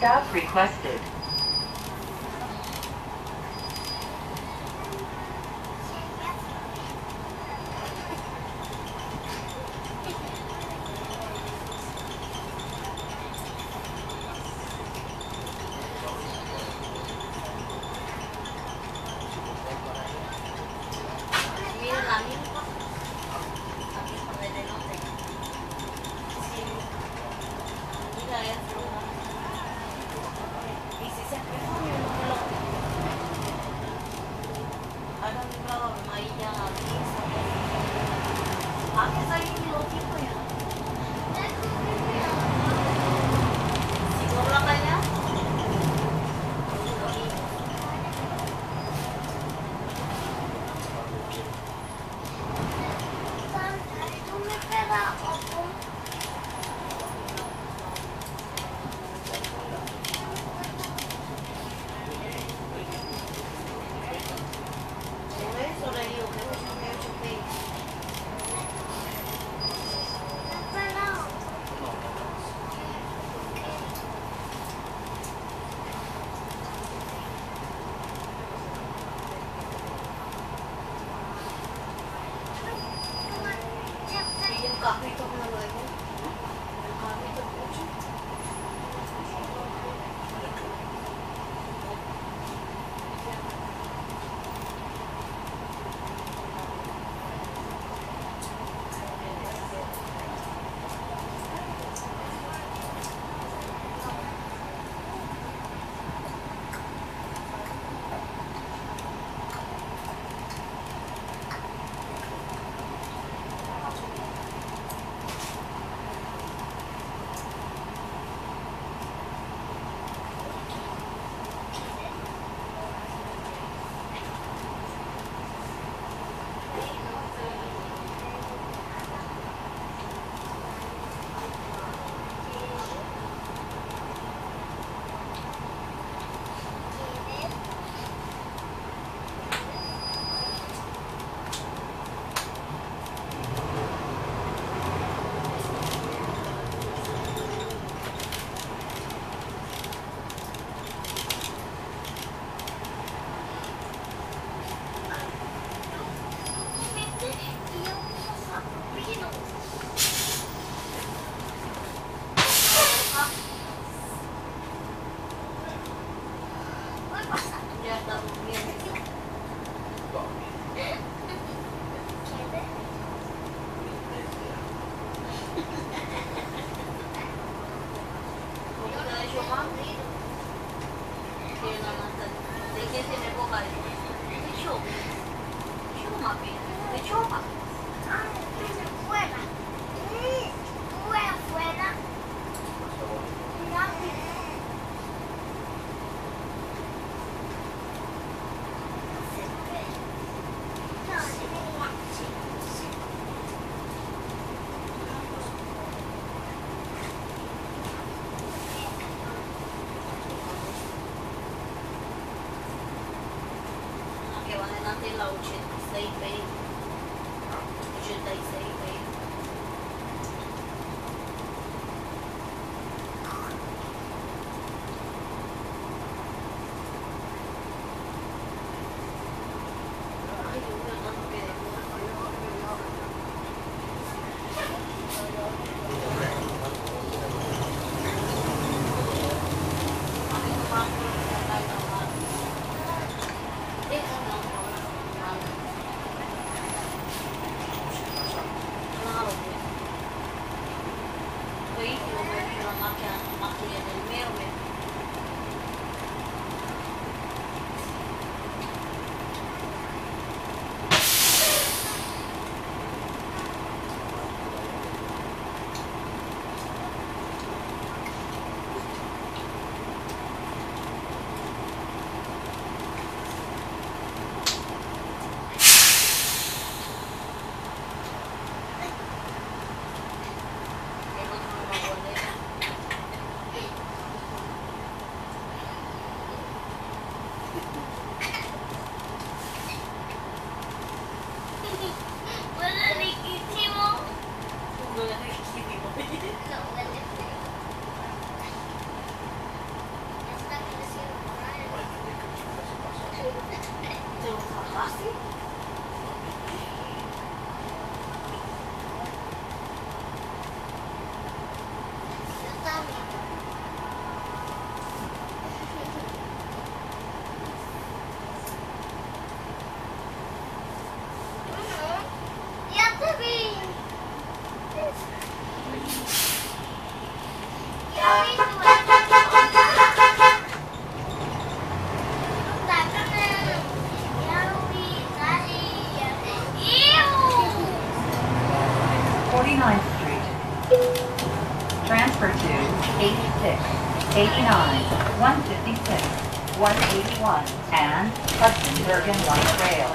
Stop requested. Transfer to 86, 89, 156, 181, and Hudson Bergen Light Rail.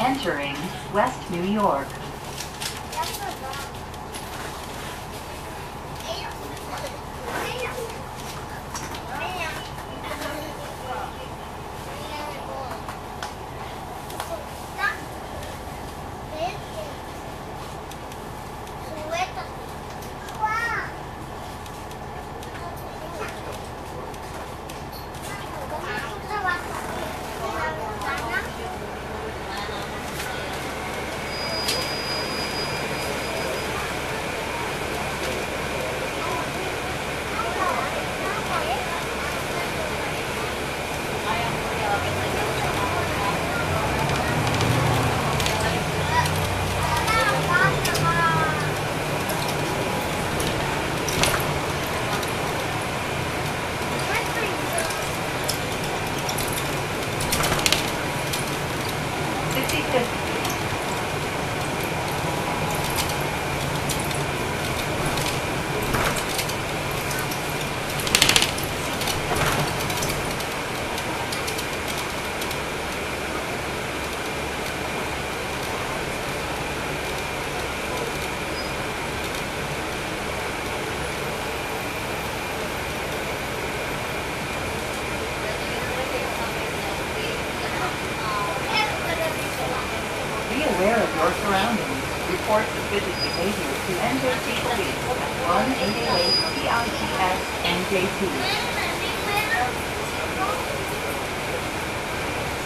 Entering West New York. Report suspicious behavior to NJC Police 188 PITS NJC.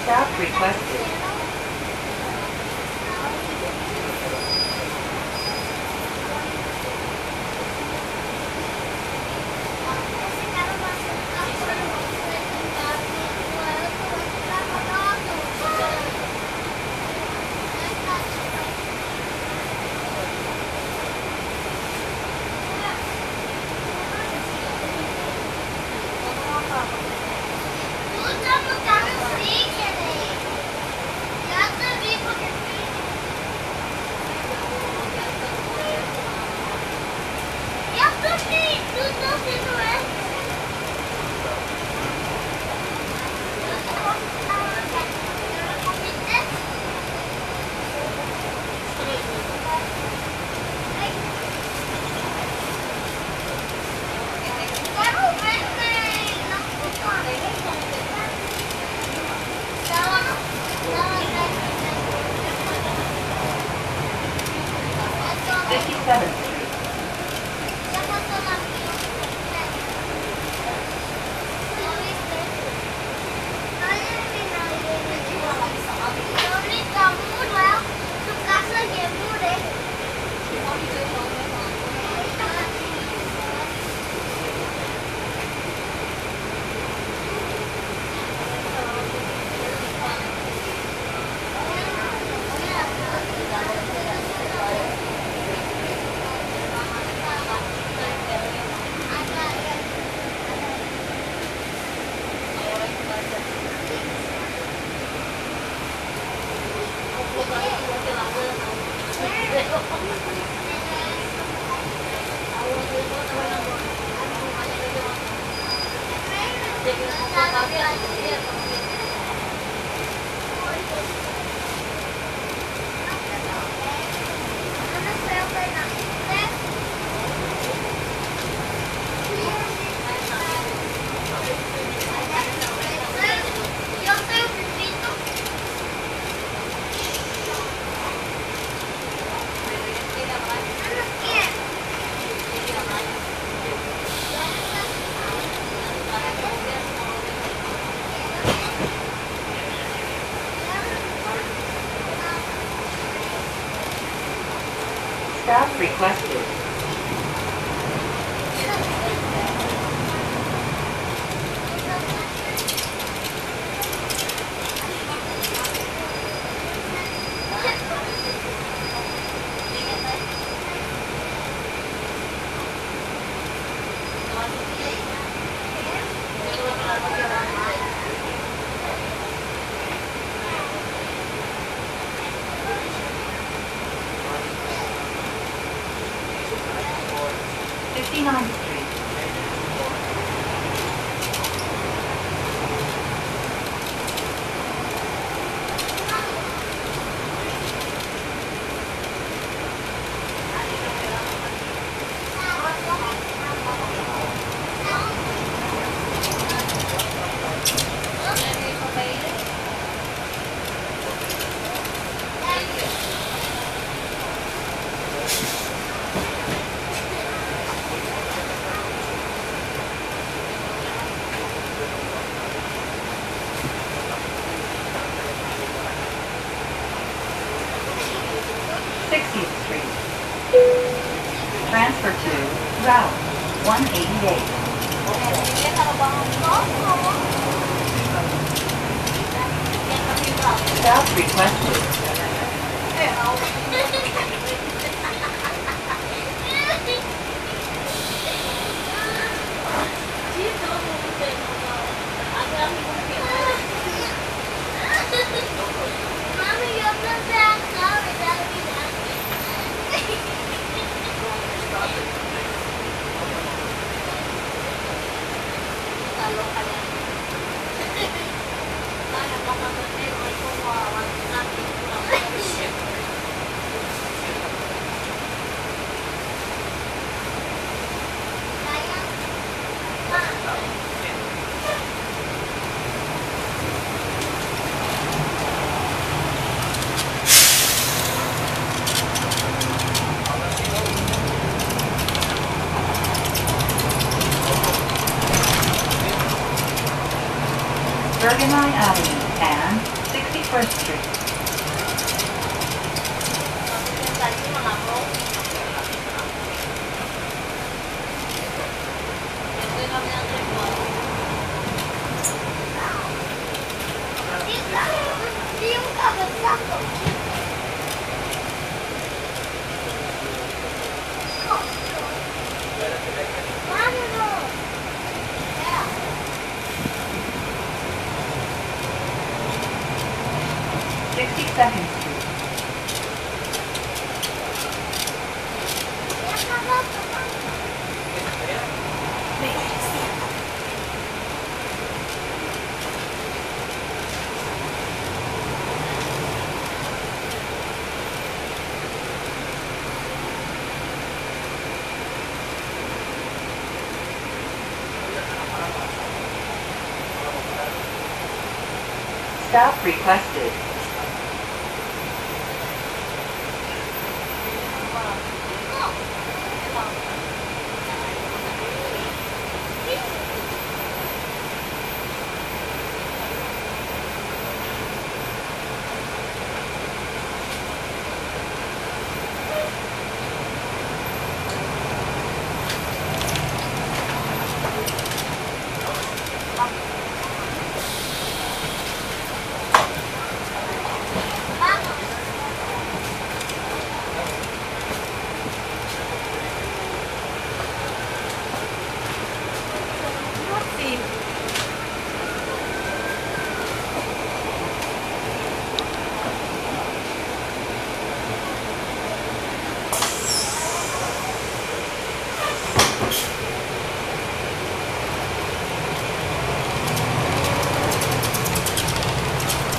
Stop requested. 49th Street. Transfer to route 188. Stop requested. Bergenline Avenue and 61st Street. Seconds. Stop requested.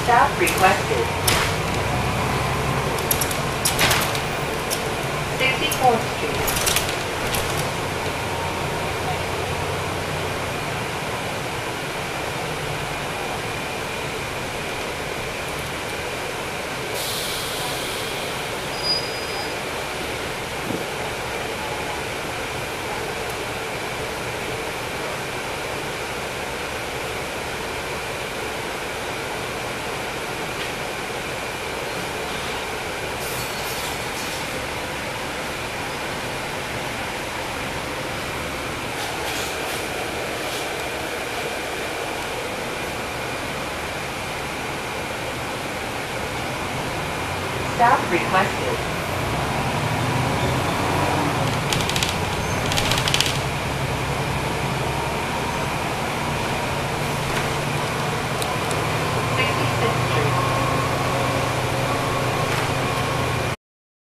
Stop requested. 64th Street. Stop requested.